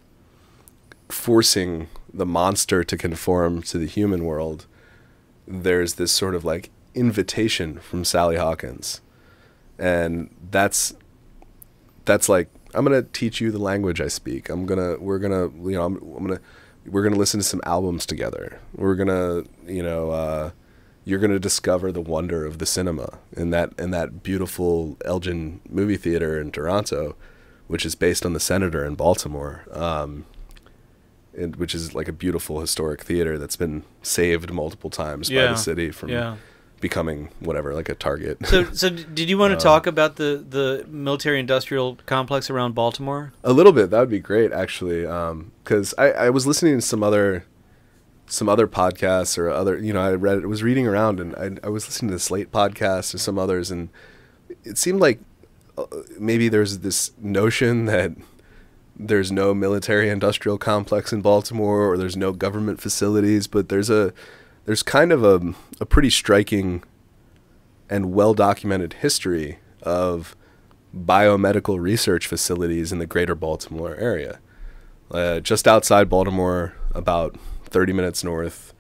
forcing the monster to conform to the human world, there's this sort of like invitation from Sally Hawkins. And that's, that's like, I'm going to teach you the language I speak. I'm going to, we're going to, you know, I'm, I'm going to, we're going to listen to some albums together. We're going to, you know, uh, you're going to discover the wonder of the cinema in that, in that beautiful Elgin movie theater in Toronto, which is based on the Senator in Baltimore. Um, and which is like a beautiful historic theater that's been saved multiple times yeah. by the city from yeah. becoming whatever, like a target. So, so did you want to uh, talk about the, the military industrial complex around Baltimore? A little bit. That would be great actually. Um, 'cause I, I was listening to some other, some other podcasts or other, you know, I read it, was reading around and I, I was listening to the Slate podcast or some others. And it seemed like maybe there's this notion that there's no military industrial complex in Baltimore or there's no government facilities, but there's a, there's kind of a, a pretty striking and well-documented history of biomedical research facilities in the greater Baltimore area. Uh, just outside Baltimore, about thirty minutes north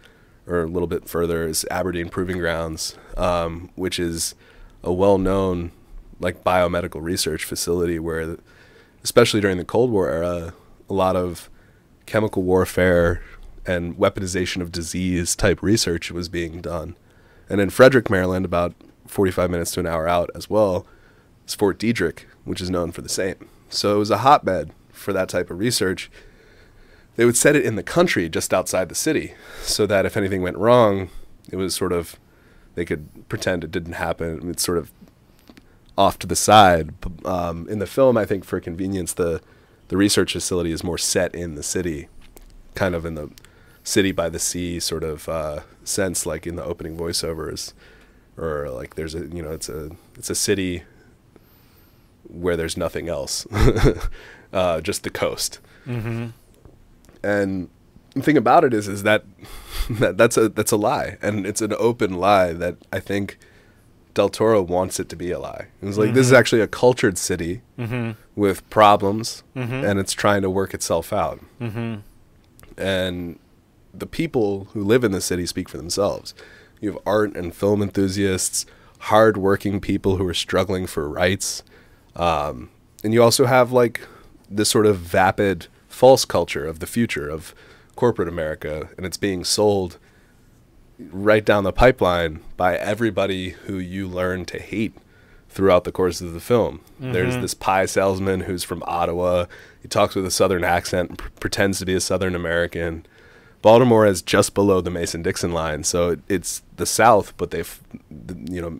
or a little bit further is Aberdeen Proving Grounds, um, which is a well-known like biomedical research facility where, especially during the Cold War era, a lot of chemical warfare and weaponization of disease type research was being done. And in Frederick, Maryland, about forty-five minutes to an hour out as well, is Fort Detrick, which is known for the same. So it was a hotbed for that type of research. They would set it in the country just outside the city so that if anything went wrong, it was sort of, they could pretend it didn't happen. It's sort of off to the side. Um, in the film, I think for convenience, the, the research facility is more set in the city, kind of in the city by the sea sort of uh, sense, like in the opening voiceovers, or like there's a, you know, it's a, it's a city where there's nothing else, uh, just the coast. Mm-hmm. And the thing about it is, is that, that that's a, that's a lie. And it's an open lie that I think Del Toro wants it to be a lie. It was like, mm-hmm. this is actually a cultured city mm-hmm. with problems mm-hmm. and it's trying to work itself out. Mm-hmm. And the people who live in the city speak for themselves. You have art and film enthusiasts, hardworking people who are struggling for rights. Um, and you also have like this sort of vapid false culture of the future of corporate America. And it's being sold right down the pipeline by everybody who you learn to hate throughout the course of the film. Mm-hmm. There's this pie salesman who's from Ottawa. He talks with a Southern accent and pr pretends to be a Southern American. Baltimore is just below the Mason-Dixon line, so it, it's the South, but they've, you know,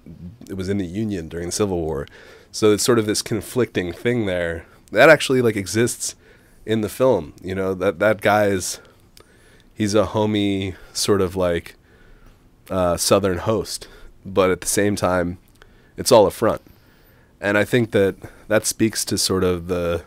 it was in the Union during the Civil War. So it's sort of this conflicting thing there that actually like exists in the film. You know, that, that guy is, he's a homey sort of like uh, Southern host, but at the same time, it's all a front. And I think that that speaks to sort of the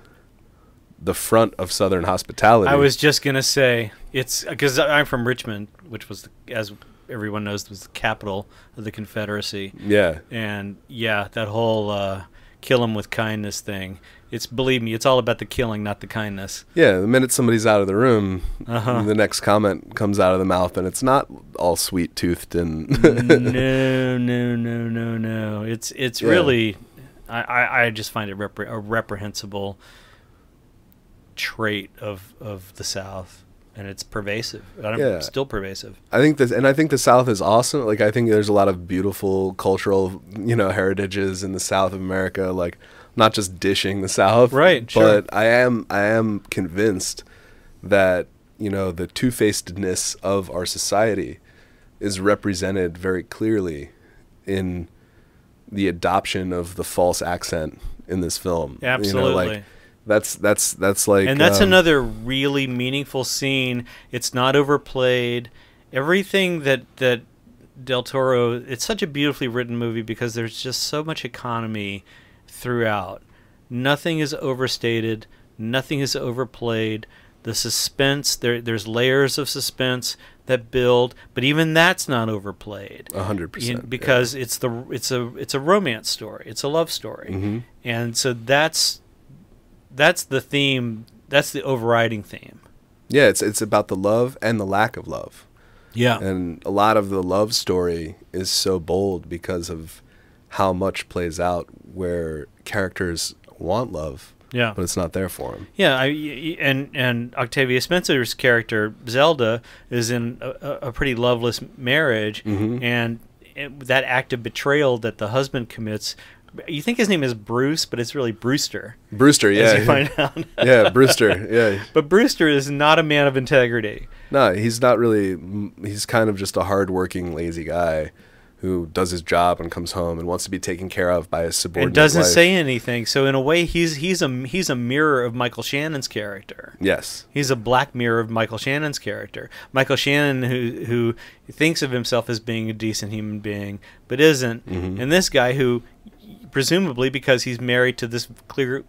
the front of Southern hospitality. I was just going to say, it's because I'm from Richmond, which was, the, as everyone knows, was the capital of the Confederacy. Yeah. And yeah, that whole uh, kill them with kindness thing. It's, believe me, it's all about the killing, not the kindness. Yeah. The minute somebody's out of the room, uh-huh. the next comment comes out of the mouth and it's not all sweet toothed. And no, no, no, no, no. It's, it's yeah. really, I, I, I just find it repre a reprehensible trait of of the South, and it's pervasive. I'm yeah. still pervasive. I think this, and I think the South is awesome. Like I think there's a lot of beautiful cultural, you know, heritages in the South of America. Like not just dishing the South, right? Sure. But I am I am convinced that you know the two-facedness of our society is represented very clearly in the adoption of the false accent in this film. Absolutely. You know, like, That's that's that's like, and that's um, another really meaningful scene. It's not overplayed. Everything that that Del Toro, it's such a beautifully written movie because there's just so much economy throughout. Nothing is overstated. Nothing is overplayed. The suspense there, there's layers of suspense that build, but even that's not overplayed. A hundred percent, because yeah. it's the it's a it's a romance story. It's a love story, mm-hmm. and so that's. That's the theme. That's the overriding theme. Yeah, it's it's about the love and the lack of love. Yeah. And a lot of the love story is so bold because of how much plays out where characters want love, yeah, but it's not there for him. Yeah, I, and and Octavia Spencer's character, Zelda, is in a, a pretty loveless marriage, mm-hmm. and it, that act of betrayal that the husband commits, you think his name is Bruce, but it's really Brewster. Brewster, yeah. As you find out. Yeah, Brewster, yeah. But Brewster is not a man of integrity. No, he's not really, he's kind of just a hardworking, lazy guy who does his job and comes home and wants to be taken care of by his subordinate. And doesn't wife. say anything. So in a way, he's he's a he's a mirror of Michael Shannon's character. Yes, he's a black mirror of Michael Shannon's character. Michael Shannon, who who thinks of himself as being a decent human being, but isn't. Mm-hmm. And this guy, who presumably because he's married to this clear,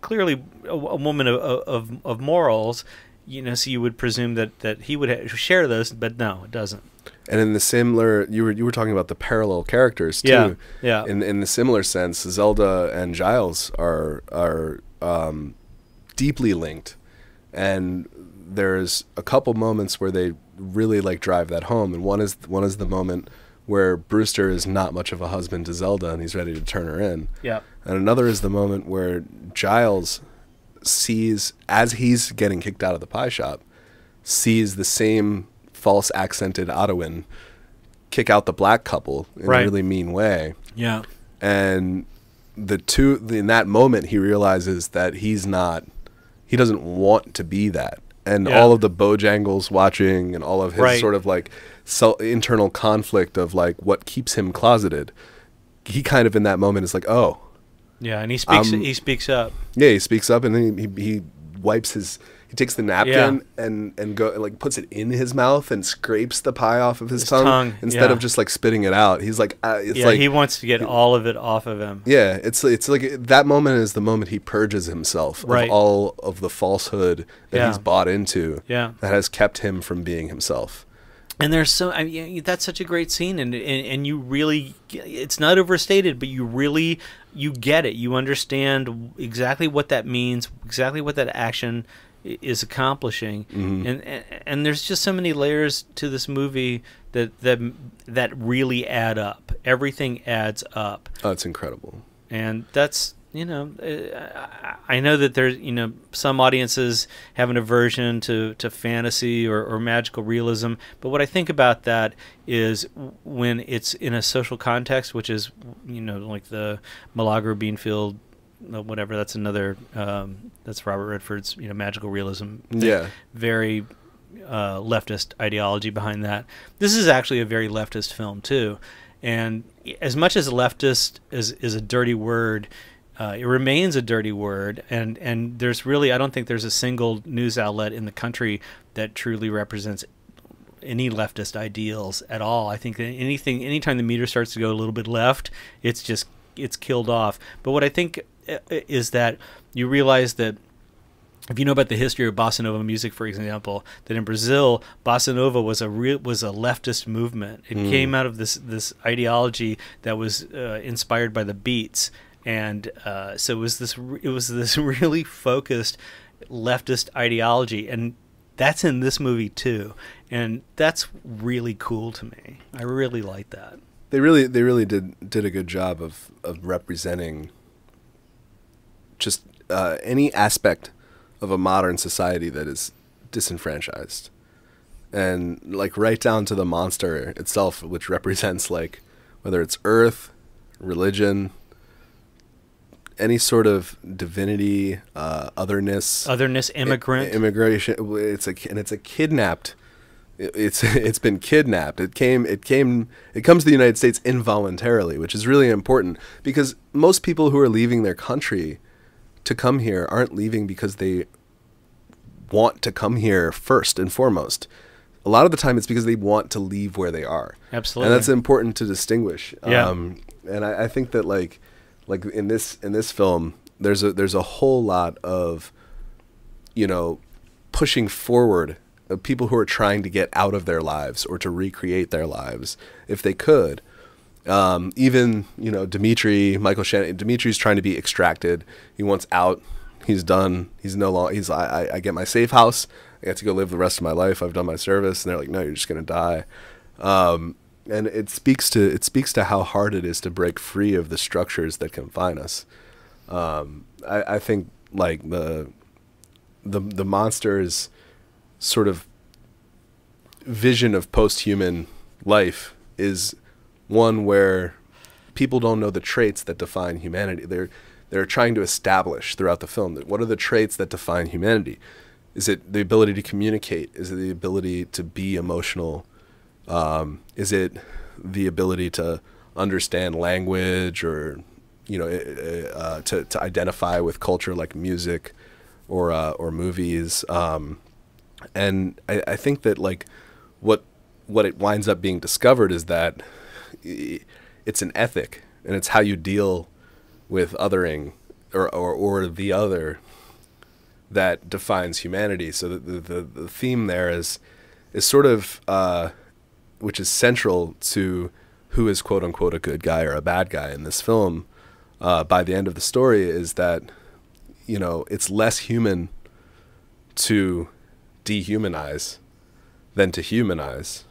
clearly a, a woman of, of of morals, you know, so you would presume that that he would ha share those, but no, it doesn't. And in the similar, you were you were talking about the parallel characters too. Yeah, yeah. In in the similar sense, Zelda and Giles are are um, deeply linked, and there's a couple moments where they really like drive that home. And one is one is the moment where Brewster is not much of a husband to Zelda, and he's ready to turn her in. Yeah. And another is the moment where Giles sees, as he's getting kicked out of the pie shop, sees the same false accented Ottawan kick out the black couple in right. a really mean way. Yeah. And the two, in that moment, he realizes that he's not, he doesn't want to be that. And yeah. all of the Bojangles watching and all of his right. sort of like self internal conflict of like what keeps him closeted, he kind of in that moment is like, oh. Yeah, and he speaks um, he speaks up. Yeah, he speaks up and then he, he wipes his... He takes the napkin yeah. and and go like puts it in his mouth and scrapes the pie off of his, his tongue, tongue instead yeah. of just like spitting it out. He's like, uh, it's yeah, like he wants to get he, all of it off of him. Yeah, it's it's like that moment is the moment he purges himself right. of all of the falsehood that yeah. he's bought into. Yeah, that has kept him from being himself. And there's so I mean, that's such a great scene, and, and and you really it's not overstated, but you really you get it. You understand exactly what that means, exactly what that action is accomplishing, mm-hmm. and, and and there's just so many layers to this movie that that that really add up. Everything adds up. Oh, it's incredible. And that's you know, I know that there's you know some audiences have an aversion to to fantasy or, or magical realism, but what I think about that is when it's in a social context, which is you know like the Milagro Beanfield. Whatever, that's another um that's Robert Redford's you know magical realism thing. Yeah, very uh leftist ideology behind that. This is actually a very leftist film too, and as much as leftist is is a dirty word, uh it remains a dirty word, and and there's really I don't think there's a single news outlet in the country that truly represents any leftist ideals at all. I think that anything anytime the meter starts to go a little bit left, it's just it's killed off. But what I think is that you realize that if you know about the history of bossa nova music, for example, that in Brazil bossa nova was a real was a leftist movement. It mm. came out of this this ideology that was uh, inspired by the beats, and uh, so it was this it was this really focused leftist ideology, and that's in this movie too, and that's really cool to me. I really like that. They really they really did did a good job of of representing just uh, any aspect of a modern society that is disenfranchised, and like right down to the monster itself, which represents like whether it's earth, religion, any sort of divinity, uh, otherness, otherness, immigrant, immigration. It's a and it's a kidnapped. It's it's been kidnapped. It came it came it comes to the United States involuntarily, which is really important because most people who are leaving their country to come here aren't leaving because they want to come here first and foremost. A lot of the time it's because they want to leave where they are. Absolutely. And that's important to distinguish. Yeah. Um, and I, I think that like like in this in this film there's a there's a whole lot of you know pushing forward of people who are trying to get out of their lives or to recreate their lives if they could. Um, even, you know, Dimitri, Michael Shannon, Dimitri's trying to be extracted. He wants out. He's done. He's no longer, he's, I, I, I get my safe house. I got to go live the rest of my life. I've done my service. And they're like, no, you're just going to die. Um, and it speaks to, it speaks to how hard it is to break free of the structures that confine us. Um, I, I think like the, the, the monster's sort of vision of post-human life is one where people don't know the traits that define humanity. They're, they're trying to establish throughout the film that what are the traits that define humanity? Is it the ability to communicate? Is it the ability to be emotional? Um, is it the ability to understand language, or, you know, uh, to, to identify with culture like music or, uh, or movies? Um, and I, I think that like what, what it winds up being discovered is that it's an ethic, and it's how you deal with othering or, or, or the other that defines humanity. So the, the, the theme there is, is sort of, uh, which is central to who is quote unquote a good guy or a bad guy in this film, uh, by the end of the story, is that, you know, it's less human to dehumanize than to humanize.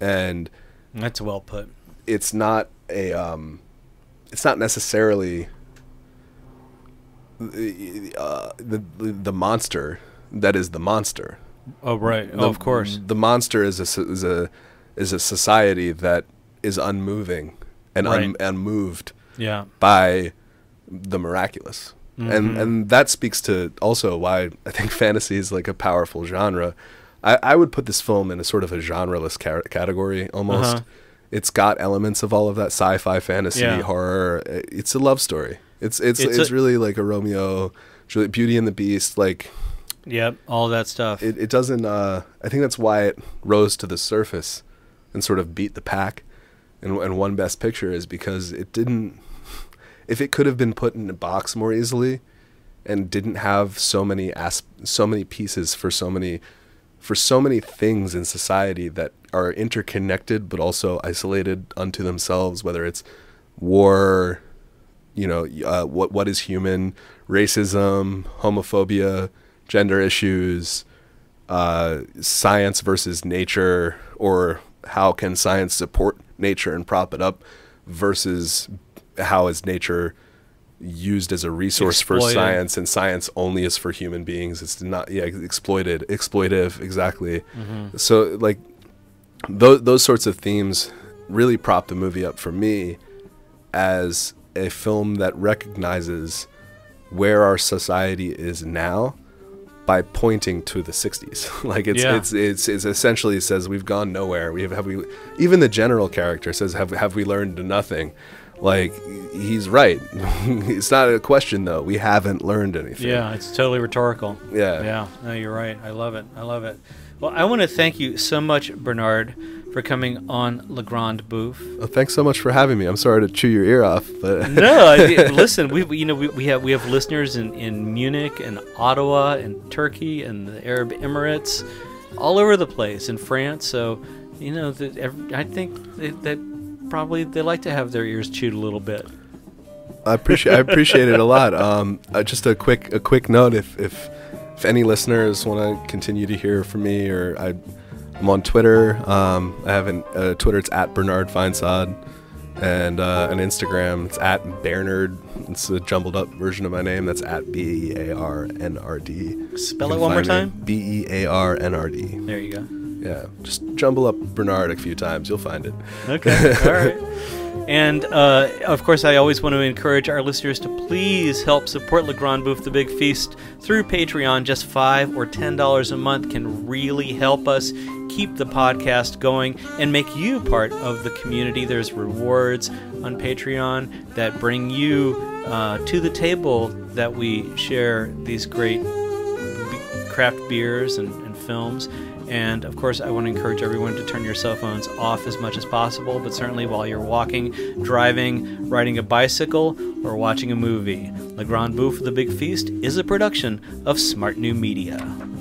And that's well put. It's not a, um, it's not necessarily uh, the, the monster that is the monster. Oh, right. The, oh, of course. The monster is a, is a, is a society that is unmoving and right. un, unmoved yeah. by the miraculous. Mm-hmm. And, and that speaks to also why I think fantasy is like a powerful genre. I, I would put this film in a sort of a genreless ca category almost. Uh-huh. It's got elements of all of that sci-fi, fantasy, yeah. horror. It's a love story. It's it's it's, it's a, really like a Romeo, Juliet, Beauty and the Beast, like. Yep, all that stuff. It, it doesn't. Uh, I think that's why it rose to the surface, and sort of beat the pack, and and won Best Picture, is because it didn't. If it could have been put in a box more easily, and didn't have so many asp so many pieces for so many. for so many things in society that are interconnected, but also isolated unto themselves, whether it's war, you know, uh, what, what is human, racism, homophobia, gender issues, uh, science versus nature, or how can science support nature and prop it up versus how is nature used as a resource exploited. for science, and science only is for human beings. It's not yeah exploited exploitive exactly. Mm-hmm. So like those those sorts of themes really prop the movie up for me as a film that recognizes where our society is now by pointing to the sixties. Like it's, yeah. it's it's it's essentially says we've gone nowhere. We have have we even the general character says have have we learned nothing. Like, he's right. It's not a question, though. We haven't learned anything. Yeah, it's totally rhetorical. Yeah. Yeah, no, you're right. I love it. I love it. Well, I want to thank you so much, Bernard, for coming on La Grande Bouffe. Well, thanks so much for having me. I'm sorry to chew your ear off. But no, I mean, listen, we, you know, we, we, have, we have listeners in, in Munich and Ottawa and Turkey and the Arab Emirates, all over the place, in France. So, you know, the, every, I think that... that probably they like to have their ears chewed a little bit. I appreciate I appreciate it a lot. Um, uh, just a quick a quick note. If if, if any listeners want to continue to hear from me, or I, I'm on Twitter. Um, I have an uh, Twitter. It's at Bernard Feinsod, and uh, an Instagram. It's at Bernard. It's a jumbled up version of my name. That's at B E A R N R D. Spell it one more time. B E A R N R D. There you go. Yeah, just jumble up Bernard a few times. You'll find it. Okay, all right. And, uh, of course, I always want to encourage our listeners to please help support La Grande Bouffe, The Big Feast, through Patreon. Just five or ten dollars a month can really help us keep the podcast going and make you part of the community. There's rewards on Patreon that bring you uh, to the table that we share these great craft beers and, and films. And, of course, I want to encourage everyone to turn your cell phones off as much as possible, but certainly while you're walking, driving, riding a bicycle, or watching a movie. La Grande Bouffe, The Big Feast is a production of Smart New Media.